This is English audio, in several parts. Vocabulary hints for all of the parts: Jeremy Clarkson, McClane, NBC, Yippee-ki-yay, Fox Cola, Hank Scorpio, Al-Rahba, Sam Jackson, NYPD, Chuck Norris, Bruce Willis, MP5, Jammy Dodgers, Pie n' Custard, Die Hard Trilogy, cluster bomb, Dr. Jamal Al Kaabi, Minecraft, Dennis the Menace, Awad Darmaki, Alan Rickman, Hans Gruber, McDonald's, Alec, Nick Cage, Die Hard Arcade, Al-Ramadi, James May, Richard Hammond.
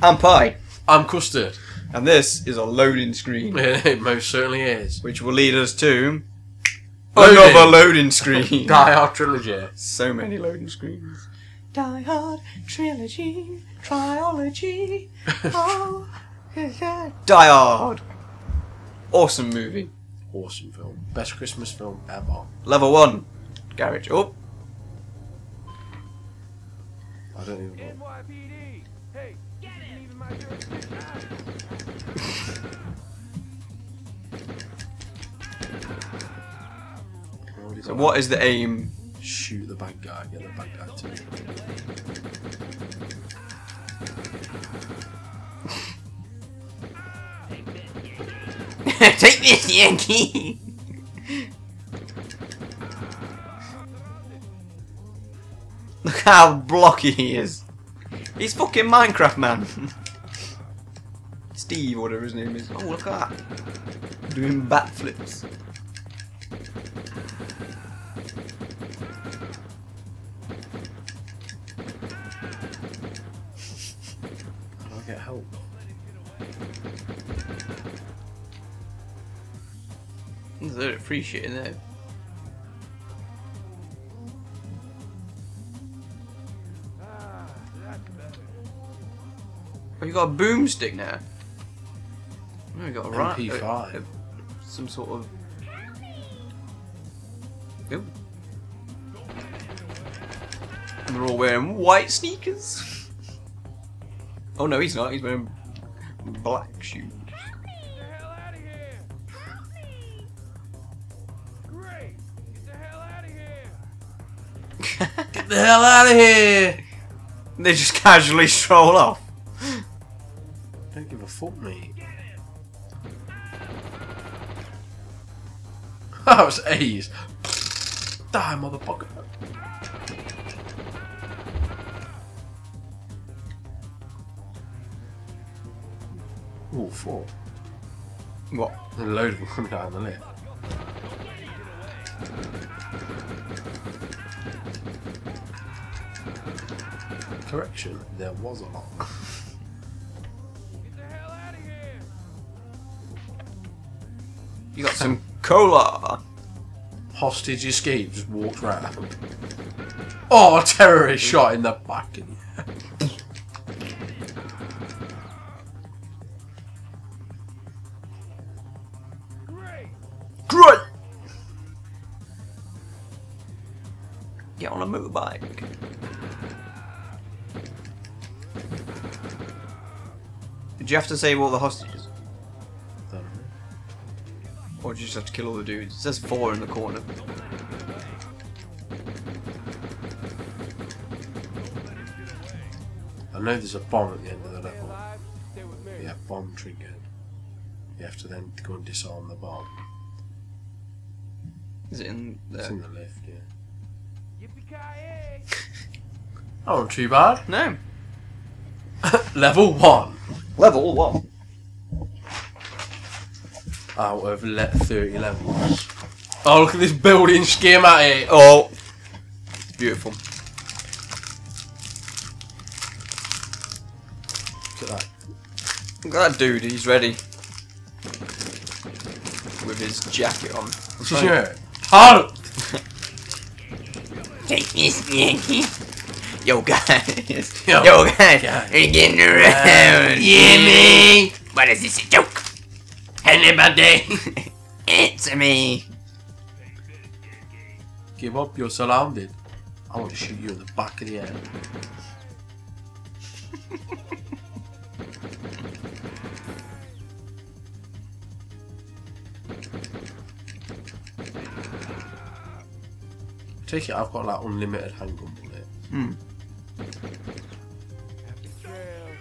I'm Pie. I'm Custard. And this is a loading screen. It most certainly is. Which will lead us to... loading. Another loading screen. Die Hard Trilogy. So many loading screens. Die Hard Trilogy. Trilogy. Oh, yeah. Die Hard. Awesome movie. Awesome film. Best Christmas film ever. Level 1. Garage up. I don't even know. NYPD! Hey! Get it! My so what is the aim? Shoot the bad guy, get the bad guy too. Take this, Yankee! Look how blocky he is. He's fucking Minecraft man. Steve, whatever his name is. Oh, look at that. Doing backflips. How do I get help? They're appreciating it. Oh, you got a boomstick now. Oh, you got a MP5. Some sort of. Ooh. And they're all wearing white sneakers. Oh no, he's not. He's wearing black shoes. Get the hell out of here! And they just casually stroll off. Don't give a fuck, mate. That was A's. Die, motherfucker. Ooh, 4. What? A load of them coming out of the lift. Correction, there was a lot. Get the hell out of here. You got some cola. Hostage escapes, just walked right up. Oh, a terrorist shot in the back. Great. Great. Get on a motorbike. Did you have to save all the hostages? I don't know. Or did you just have to kill all the dudes? It says 4 in the corner. I know there's a bomb at the end of the level. Yeah, bomb triggered. You have to then go and disarm the bomb. Is it in the... It's in the lift, yeah. That wasn't too bad. No. Level 1. Level 1. Out of 30 levels. Oh, look at this building schematic. Oh, it's beautiful. Look at that. Look at that dude. He's ready with his jacket on. Sure. Halt! Take this, Yankee. Yo guys, yo guys, are you getting around? Yeah, me. What is this, a joke? Anybody? Answer me. Give up, you're surrounded. I want to shoot you in the back of the head. Take it, I've got like unlimited handgun bullet. Hmm. Happy trail.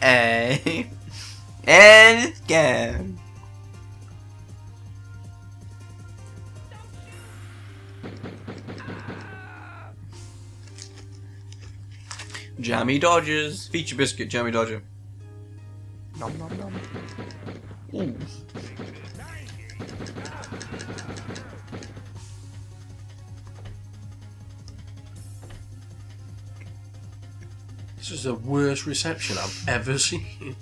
And it's gone. Jammy Dodgers. Feature biscuit, Jammy Dodger. Nom nom nom. Ooh. This is the worst reception I've ever seen.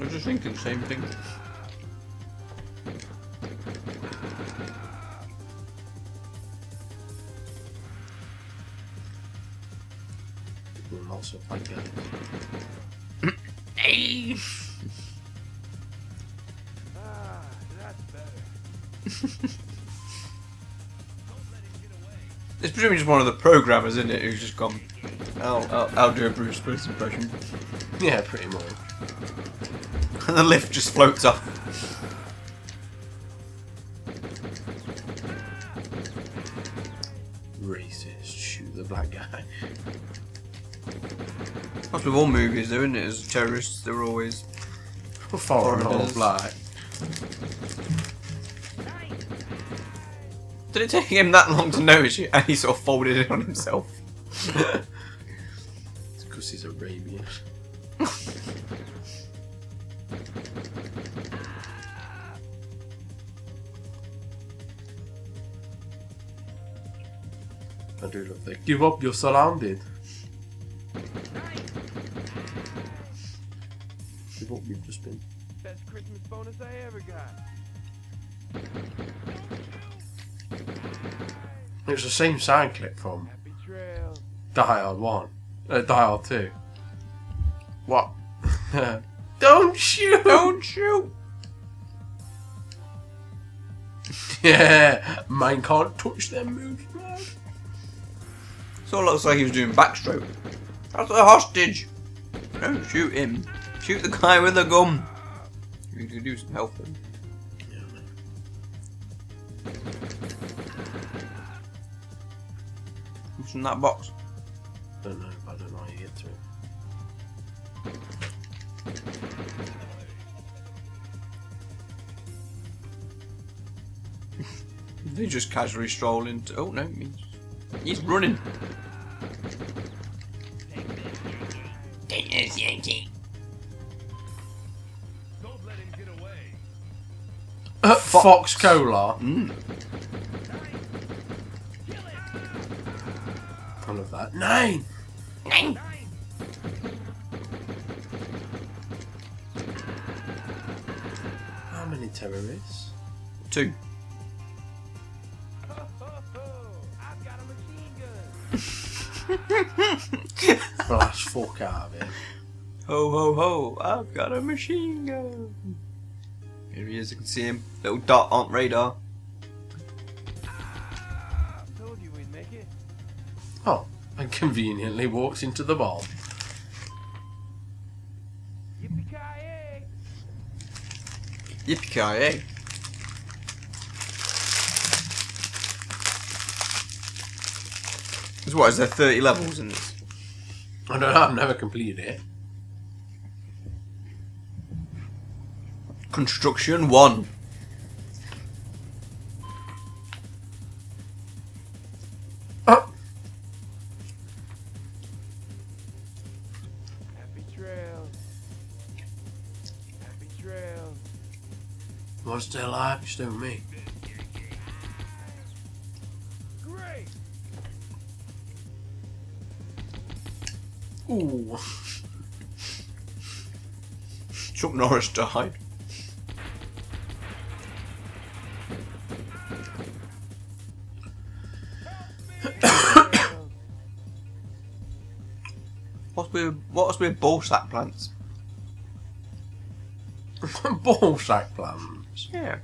I was just thinking the same thing. Also find it. Hey! Ah, that's better. It's presumably just one of the programmers, isn't it, who's just gone, I'll do a Bruce Willis impression. Yeah, pretty much. And the lift just floats off. Racist, shoot the black guy. That's with all movies though, isn't it? As terrorists, they're always foreigners. Foreign or black. Did it take him that long to notice you? And he sort of folded it on himself. It's because he's Arabian. I do love that. Give up, you're surrounded. Give up, you've just been. Best Christmas bonus I ever got. It was the same sound clip from Die Hard 1, Die Hard 2. What? Don't shoot! Don't shoot! Yeah, man can't touch them moves, man. It all looks like he was doing backstroke. That's a hostage! Don't shoot him. Shoot the guy with the gun. We can do some helping. What's in that box? Don't know, but I don't know how you get to it. They just casually stroll into. Oh no, he's running. Take this, Yankee. Don't let him get away. Fox Cola. Mm. I love that. Nine! Nine! How many terrorists? 2. Ho, ho, ho. I've got a machine gun. Flash fuck out of it. Ho ho ho, I've got a machine gun. Here he is, I can see him. Little dot on radar. Oh, and conveniently walks into the bomb. Yippee-ki-yay! Yippee-ki-yay! So what, is there 30 levels in this? I don't know, I've never completed it. Construction 1. What's their life? You're still me. Great. Ooh. Chuck Norris died. What's with ball sack plants? Ball sack plants. Yeah.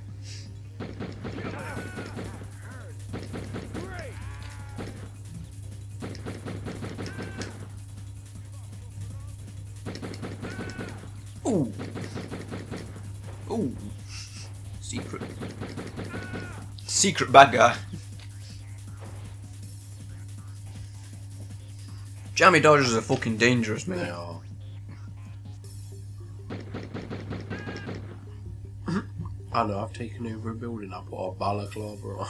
Ooh. Ooh. Secret. Secret bad guy. Jammy Dodgers are fucking dangerous, man. They are. I know, I've taken over a building, I put a balaclava on.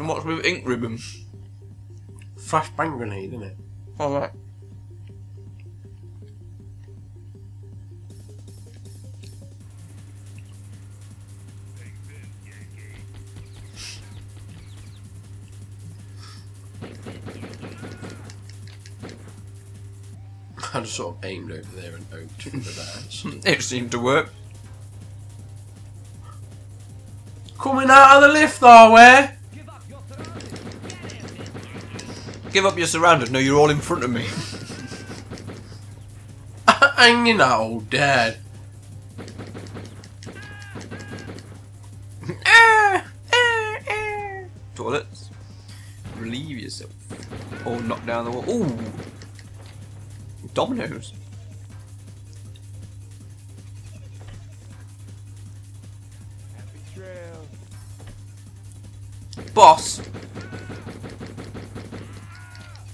And what's with ink ribbon? Flashbang grenade, isn't it? All right. I just sort of aimed over there and hoped for that. It seemed to work. Coming out of the lift, are we? Give up your surroundings. No, you're all in front of me. Hanging out all dead. Toilets. Relieve yourself. Or knock down the wall. Ooh. Dominoes. Boss.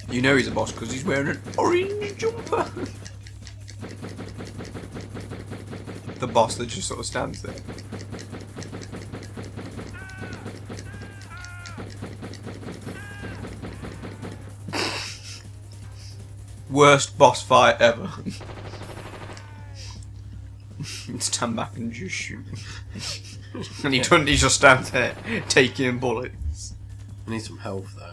You know he's a boss because he's wearing an orange jumper. The boss that just sort of stands there. Worst boss fight ever. Stand back and just shoot. And he doesn't, he just stands there taking bullets. I need some health though.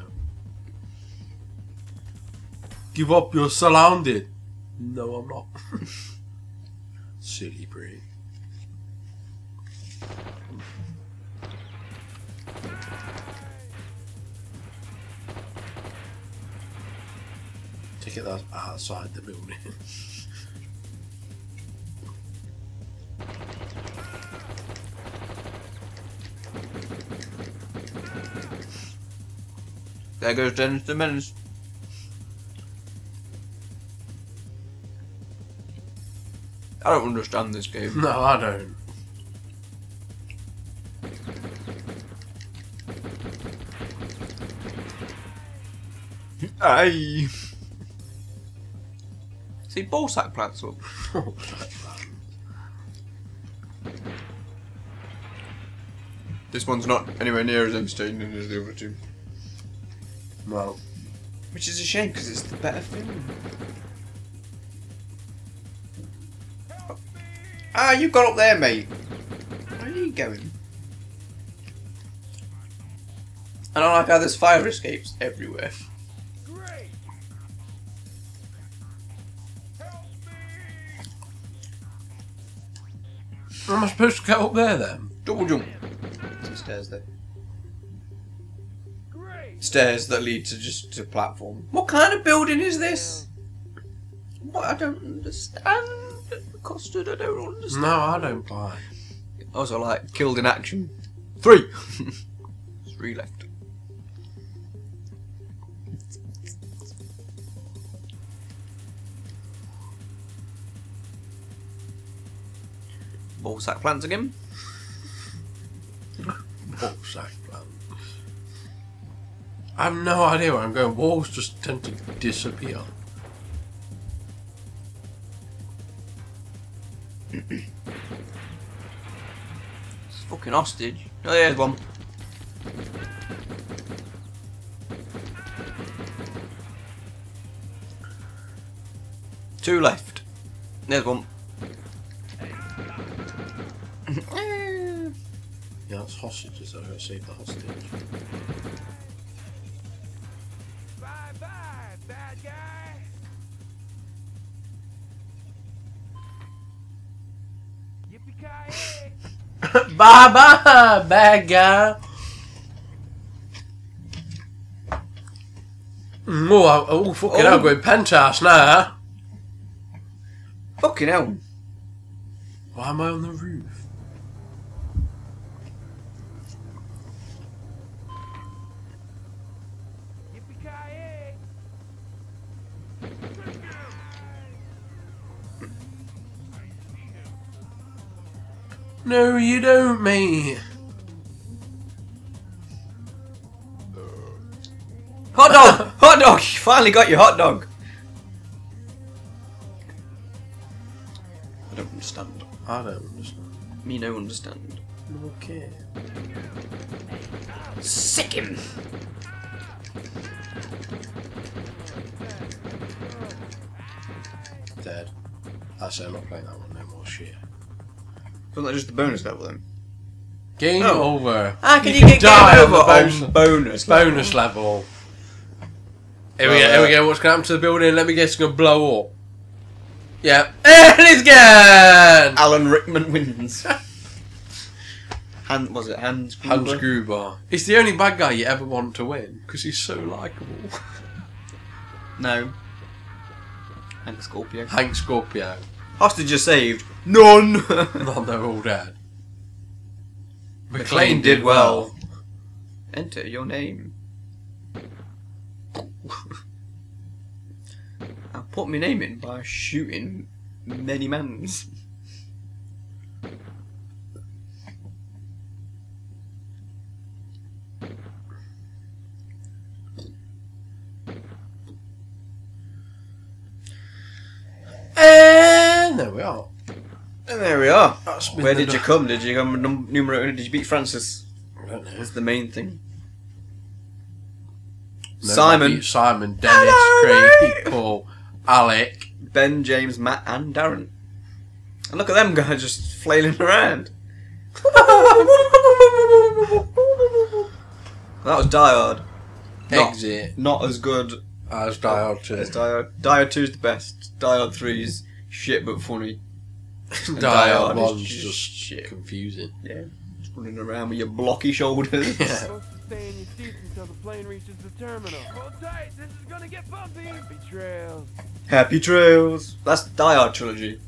Give up, you're surrounded. No, I'm not. Silly breed. Get that outside the building. There goes Dennis the Menace. I don't understand this game. No, I don't. Aye. See, ball sack plants up. This one's not anywhere near as entertaining as the other two. Well. Which is a shame because it's the better film. Ah, you got up there, mate. Where are you going? I don't like how there's fire escapes everywhere. Am I supposed to get up there then? Double jump. Some stairs there. Great. Stairs that lead to just a platform. What kind of building is this? What, I don't understand. Custard, I don't understand. No, I don't buy. Also, like, killed in action. 3! 3 left. Ball sack plants again. Ball sack plants. I have no idea where I'm going. Walls just tend to disappear. It's fucking hostage. Oh, there's one. Two left. There's one. Yeah, that's hostages. I don't save the hostage. Bye bye, bad guy. Yippee-ki-yay. Bye bye, bad guy. Oh, fucking hell, I'm going penthouse now. Fucking hell. Why am I on the roof? No, you don't, mate. Hot dog! Hot dog! You finally got your hot dog. I don't understand. I don't understand. Me no understand. Okay. Sick him! Dead. Actually, I'm not playing that one no more, shit. Wasn't that just the bonus level then? Game over! Ah, can you die on the bonus level! Here we go, what's going to happen to the building? Let me guess, it's going to blow up. Yeah. And it's gone! Alan Rickman wins. Was it Hans Gruber? Hans Gruber. He's the only bad guy you ever want to win, because he's so likeable. No. Hank Scorpio. Hank Scorpio. Hostages saved. None! No, they're all dead. McClane did well. Enter your name. I put my name in by shooting many mans. And there we are. And there we are. Where did you come? Did you come numero uno? Did you beat Francis? I don't know. That's the main thing. No, Simon, Dennis, Craig, Paul, Alec, Ben, James, Matt, and Darren. And look at them guys just flailing around. That was Die Hard. Exit. Not as good as Die Hard 2. Die Hard 2 is the best. Die Hard 3 is shit but funny. Die Hard 1 is just shit. Confusing. Yeah. Just running around with your blocky shoulders. Yeah. Stay in your seats until the plane reaches the terminal. Hold tight, this is gonna get bumpy. Happy trails. Happy trails. That's the Die Hard trilogy.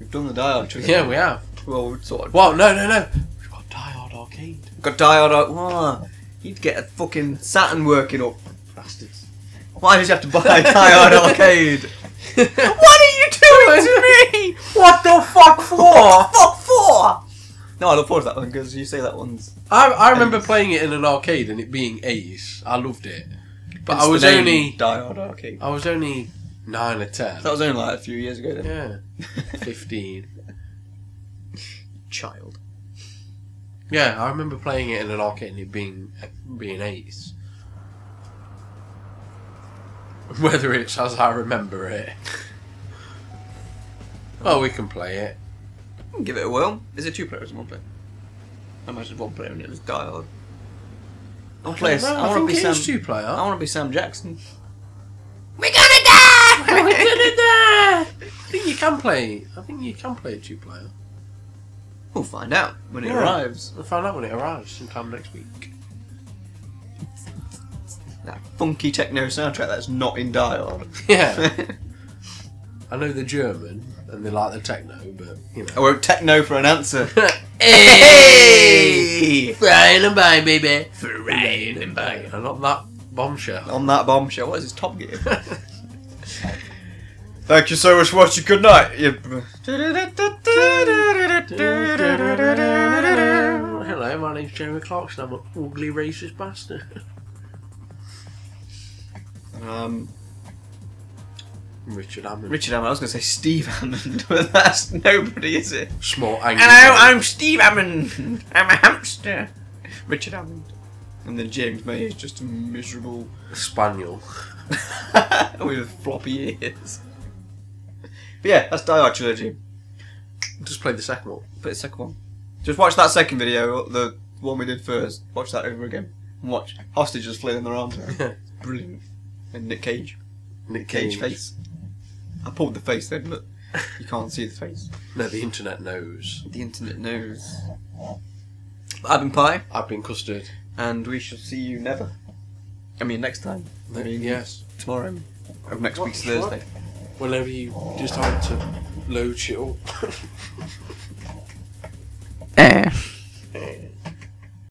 We've done the Die Hard trilogy. Yeah, we have. Well, we sort of. Well, no. We've got Die Hard Arcade. We've got Die Hard Arcade. Oh, you'd get a fucking Saturn working up, bastards. Why did you have to buy Die Hard Arcade? What are you doing to me? What the fuck for? What the fuck for? No, I look forward to that one because you say that one's. I remember playing it in an arcade and it being ace. I loved it, but it's I was only 9 or 10. That was only like a few years ago then. Yeah, 15. Child. Yeah, I remember playing it in an arcade and it being ace. Whether it's as I remember it. Well, we can play it. Give it a whirl. Is it 2 player or is it 1 player? I imagine 1 player and it was Die Hard. I think it is 2 player. I want to be Sam Jackson. We're gonna die! We're gonna die! I think you can play 2 player. We'll find out when it arrives. We'll find out when it arrives sometime next week. That funky techno soundtrack that's not in Die Hard. Yeah. I know the German, and they like the techno, but, you know. I won't techno for an answer. Hey! Frying and buying, baby. Frying and buying. And on that bombshell. What is this, Top Gear? Thank you so much for watching. Good night. Hello, my name's Jeremy Clarkson. I'm an ugly racist bastard. Richard Hammond. I was going to say Steve Hammond, but that's nobody, is it? Small angry. Hello, I'm Steve Hammond. I'm a hamster. Richard Hammond. And then James May is just a miserable spaniel with floppy ears. But yeah, that's Die Hard Trilogy. Just play the second one. Play the second one. Just watch that second video, the one we did first. Watch that over again. And watch hostages flailing their arms around. It's brilliant. And Nick Cage face. I pulled the face then, look. You can't see the face. No, the internet knows. I've been Pie. I've been Custard. And we shall see you never. I mean, next time. No, I mean, yes. Tomorrow. Next week's Thursday. Whenever you decide to load shit up.